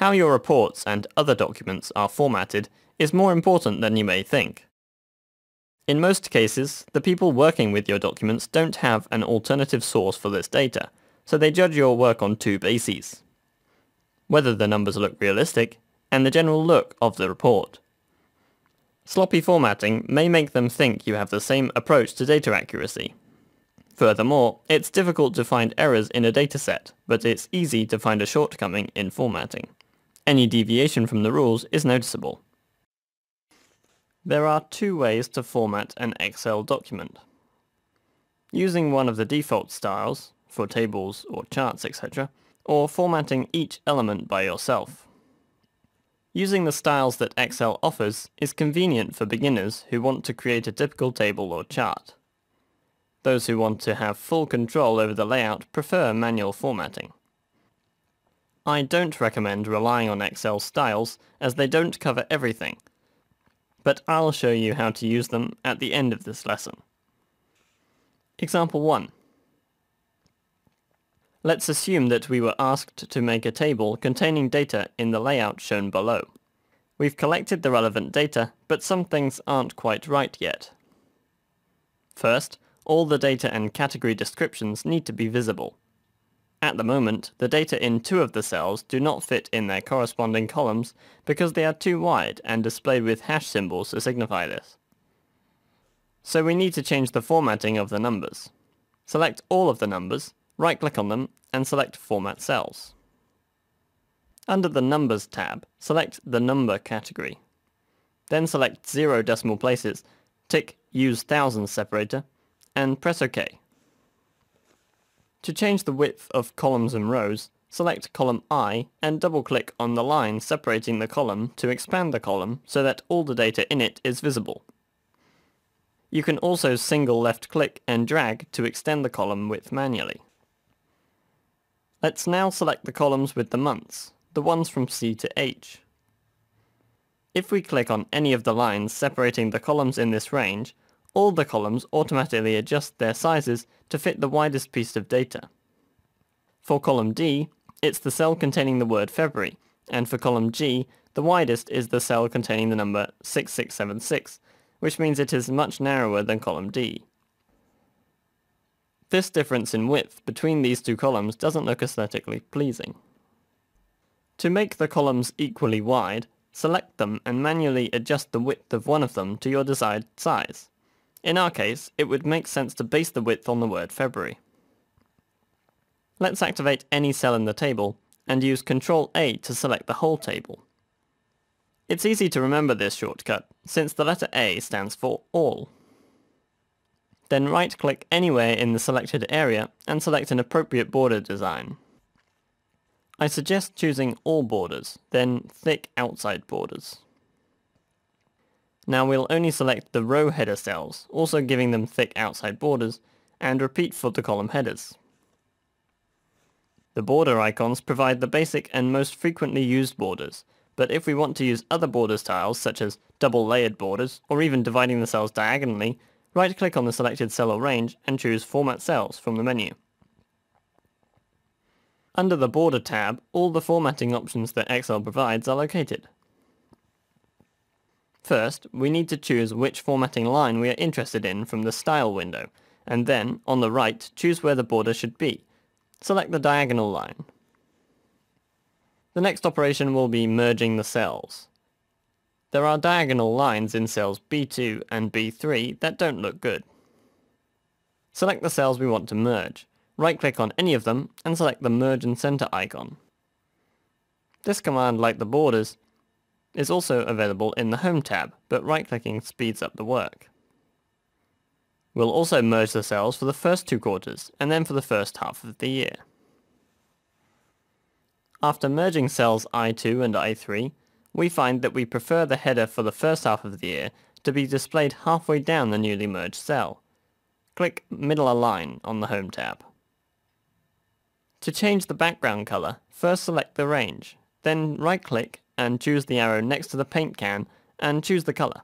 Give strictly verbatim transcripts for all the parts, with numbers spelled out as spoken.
How your reports and other documents are formatted is more important than you may think. In most cases, the people working with your documents don't have an alternative source for this data, so they judge your work on two bases: whether the numbers look realistic, and the general look of the report. Sloppy formatting may make them think you have the same approach to data accuracy. Furthermore, it's difficult to find errors in a dataset, but it's easy to find a shortcoming in formatting. Any deviation from the rules is noticeable. There are two ways to format an Excel document. Using one of the default styles, for tables or charts, et cetera, or formatting each element by yourself. Using the styles that Excel offers is convenient for beginners who want to create a typical table or chart. Those who want to have full control over the layout prefer manual formatting. I don't recommend relying on Excel styles, as they don't cover everything, but I'll show you how to use them at the end of this lesson. Example one. Let's assume that we were asked to make a table containing data in the layout shown below. We've collected the relevant data, but some things aren't quite right yet. First, all the data and category descriptions need to be visible. At the moment, the data in two of the cells do not fit in their corresponding columns because they are too wide and displayed with hash symbols to signify this. So we need to change the formatting of the numbers. Select all of the numbers, right-click on them, and select Format Cells. Under the Numbers tab, select the Number category. Then select zero decimal places, tick Use Thousands separator, and press OK. To change the width of columns and rows, select Column I and double-click on the line separating the column to expand the column so that all the data in it is visible. You can also single left-click and drag to extend the column width manually. Let's now select the columns with the months, the ones from C to H. If we click on any of the lines separating the columns in this range, all the columns automatically adjust their sizes to fit the widest piece of data. For column D, it's the cell containing the word February, and for column G, the widest is the cell containing the number six six seven six, which means it is much narrower than column D. This difference in width between these two columns doesn't look aesthetically pleasing. To make the columns equally wide, select them and manually adjust the width of one of them to your desired size. In our case, it would make sense to base the width on the word February. Let's activate any cell in the table and use control A to select the whole table. It's easy to remember this shortcut since the letter A stands for all. Then right-click anywhere in the selected area and select an appropriate border design. I suggest choosing all borders, then thick outside borders. Now we'll only select the row header cells, also giving them thick outside borders, and repeat for the column headers. The border icons provide the basic and most frequently used borders, but if we want to use other borders styles such as double layered borders or even dividing the cells diagonally, right-click on the selected cell or range and choose Format Cells from the menu. Under the Border tab, all the formatting options that Excel provides are located. First, we need to choose which formatting line we are interested in from the Style window, and then, on the right, choose where the border should be. Select the diagonal line. The next operation will be merging the cells. There are diagonal lines in cells B two and B three that don't look good. Select the cells we want to merge, right-click on any of them and select the Merge and Center icon. This command, like the borders, is also available in the Home tab, but right-clicking speeds up the work. We'll also merge the cells for the first two quarters and then for the first half of the year. After merging cells I two and I three, we find that we prefer the header for the first half of the year to be displayed halfway down the newly merged cell. Click Middle Align on the Home tab. To change the background color, first select the range, then right-click and choose the arrow next to the paint can and choose the color.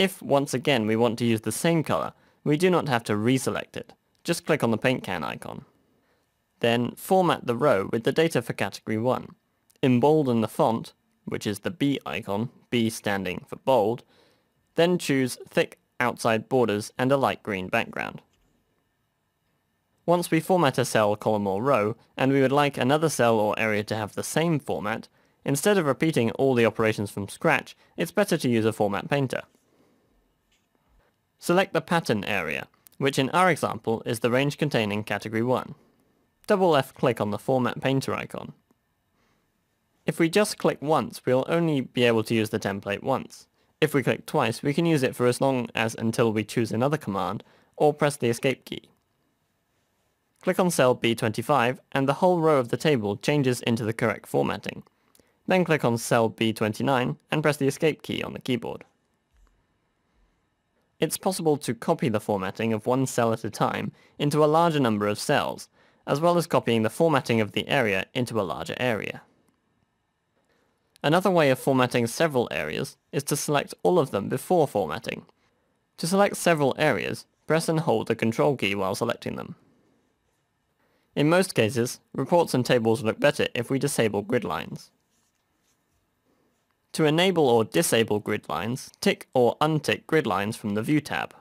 If, once again, we want to use the same color, we do not have to reselect it. Just click on the paint can icon. Then format the row with the data for category one. embolden the font, which is the B icon, B standing for bold, then choose thick outside borders and a light green background. Once we format a cell, column or row, and we would like another cell or area to have the same format, instead of repeating all the operations from scratch, it's better to use a format painter. Select the pattern area, which in our example is the range containing category one. Double left click on the format painter icon. If we just click once, we'll only be able to use the template once. If we click twice, we can use it for as long as until we choose another command, or press the escape key. Click on cell B twenty-five, and the whole row of the table changes into the correct formatting. Then click on cell B twenty-nine, and press the escape key on the keyboard. It's possible to copy the formatting of one cell at a time into a larger number of cells, as well as copying the formatting of the area into a larger area. Another way of formatting several areas is to select all of them before formatting. To select several areas, press and hold the control key while selecting them. In most cases, reports and tables look better if we disable grid lines. To enable or disable grid lines, tick or untick grid lines from the View tab.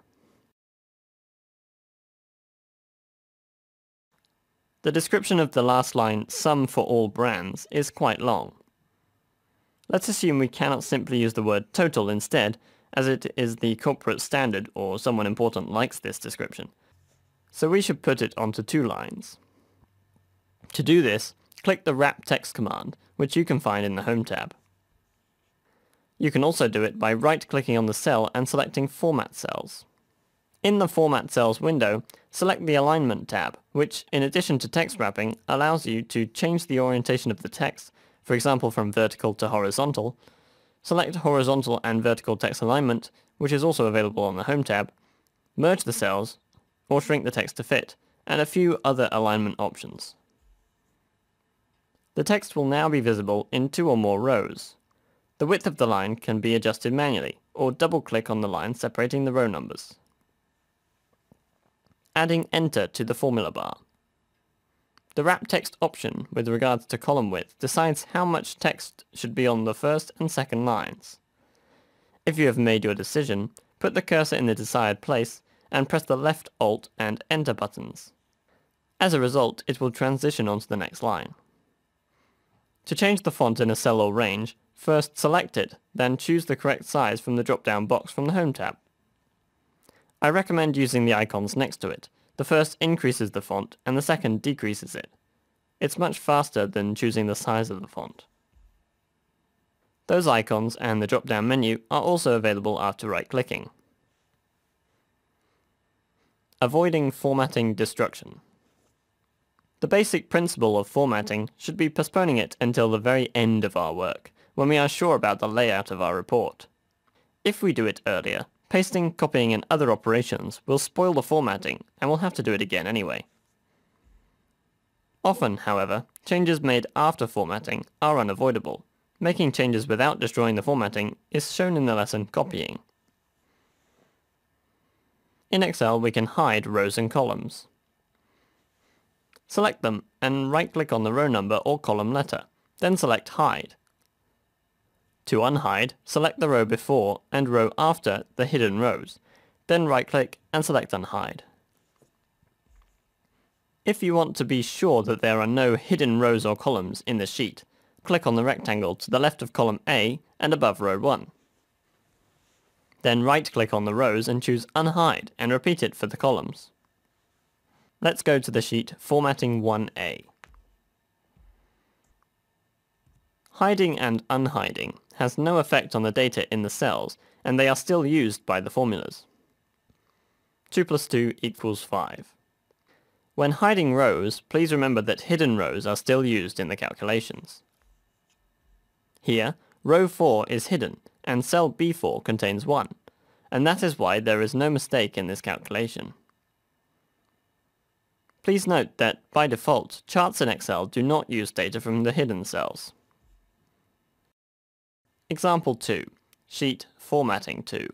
The description of the last line, sum for all brands, is quite long. Let's assume we cannot simply use the word total instead, as it is the corporate standard or someone important likes this description. So we should put it onto two lines. To do this, click the wrap text command, which you can find in the Home tab. You can also do it by right-clicking on the cell and selecting Format Cells. In the Format Cells window, select the Alignment tab, which, in addition to text wrapping, allows you to change the orientation of the text, for example from vertical to horizontal, select Horizontal and Vertical Text Alignment, which is also available on the Home tab, merge the cells, or shrink the text to fit, and a few other alignment options. The text will now be visible in two or more rows. The width of the line can be adjusted manually, or double-click on the line separating the row numbers. Adding Enter to the formula bar. The wrap text option with regards to column width decides how much text should be on the first and second lines. If you have made your decision, put the cursor in the desired place and press the left, Alt, and Enter buttons. As a result, it will transition onto the next line. To change the font in a cell or range, first select it, then choose the correct size from the drop-down box from the Home tab. I recommend using the icons next to it. The first increases the font, and the second decreases it. It's much faster than choosing the size of the font. Those icons and the drop-down menu are also available after right-clicking. Avoiding formatting destruction. The basic principle of formatting should be postponing it until the very end of our work, when we are sure about the layout of our report. If we do it earlier, pasting, copying and other operations will spoil the formatting and we'll have to do it again anyway. Often, however, changes made after formatting are unavoidable. Making changes without destroying the formatting is shown in the lesson Copying. In Excel, we can hide rows and columns. Select them and right-click on the row number or column letter, then select Hide. To unhide, select the row before and row after the hidden rows, then right-click and select Unhide. If you want to be sure that there are no hidden rows or columns in the sheet, click on the rectangle to the left of column A and above row one. Then right-click on the rows and choose Unhide and repeat it for the columns. Let's go to the sheet Formatting one A. Hiding and unhiding has no effect on the data in the cells, and they are still used by the formulas. two plus two equals five. When hiding rows, please remember that hidden rows are still used in the calculations. Here, row four is hidden, and cell B four contains one, and that is why there is no mistake in this calculation. Please note that, by default, charts in Excel do not use data from the hidden cells. Example two. Sheet Formatting two.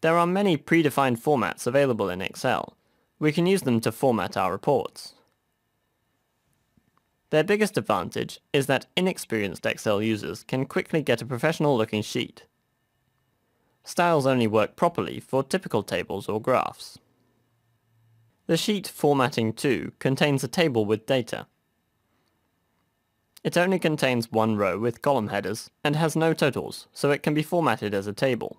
There are many predefined formats available in Excel. We can use them to format our reports. Their biggest advantage is that inexperienced Excel users can quickly get a professional-looking sheet. Styles only work properly for typical tables or graphs. The sheet formatting two contains a table with data. It only contains one row with column headers and has no totals, so it can be formatted as a table.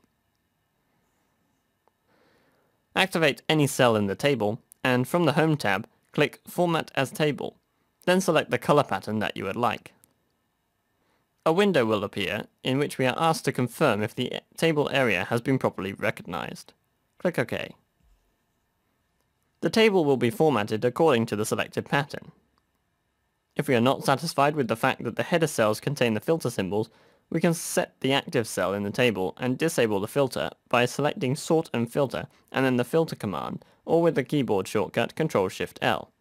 Activate any cell in the table and from the Home tab, click Format as Table. Then select the color pattern that you would like. A window will appear in which we are asked to confirm if the table area has been properly recognized. Click OK. The table will be formatted according to the selected pattern. If we are not satisfied with the fact that the header cells contain the filter symbols, we can set the active cell in the table and disable the filter by selecting Sort and Filter and then the filter command, or with the keyboard shortcut control shift L.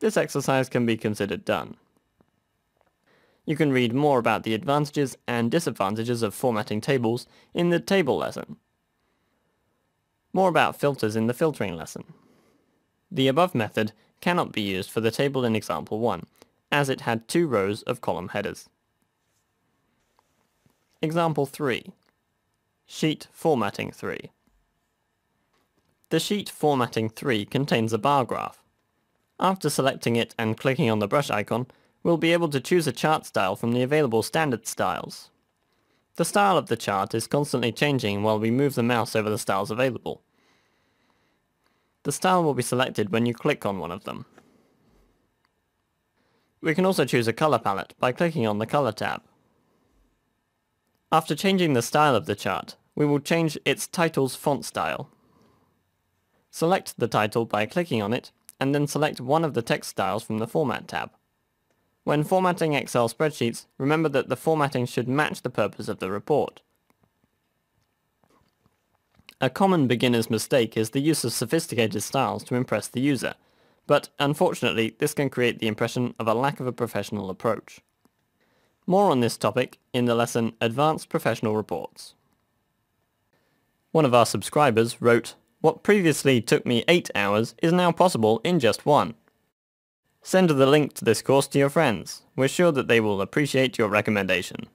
This exercise can be considered done. You can read more about the advantages and disadvantages of formatting tables in the table lesson. More about filters in the filtering lesson. The above method cannot be used for the table in example one, as it had two rows of column headers. Example three. Sheet Formatting three. The Sheet Formatting three contains a bar graph. After selecting it and clicking on the brush icon, we'll be able to choose a chart style from the available standard styles. The style of the chart is constantly changing while we move the mouse over the styles available. The style will be selected when you click on one of them. We can also choose a color palette by clicking on the Color tab. After changing the style of the chart, we will change its title's font style. Select the title by clicking on it, and then select one of the text styles from the Format tab. When formatting Excel spreadsheets, remember that the formatting should match the purpose of the report. A common beginner's mistake is the use of sophisticated styles to impress the user, but unfortunately this can create the impression of a lack of a professional approach. More on this topic in the lesson Advanced Professional Reports. One of our subscribers wrote, "What previously took me eight hours is now possible in just one." Send the link to this course to your friends. We're sure that they will appreciate your recommendation.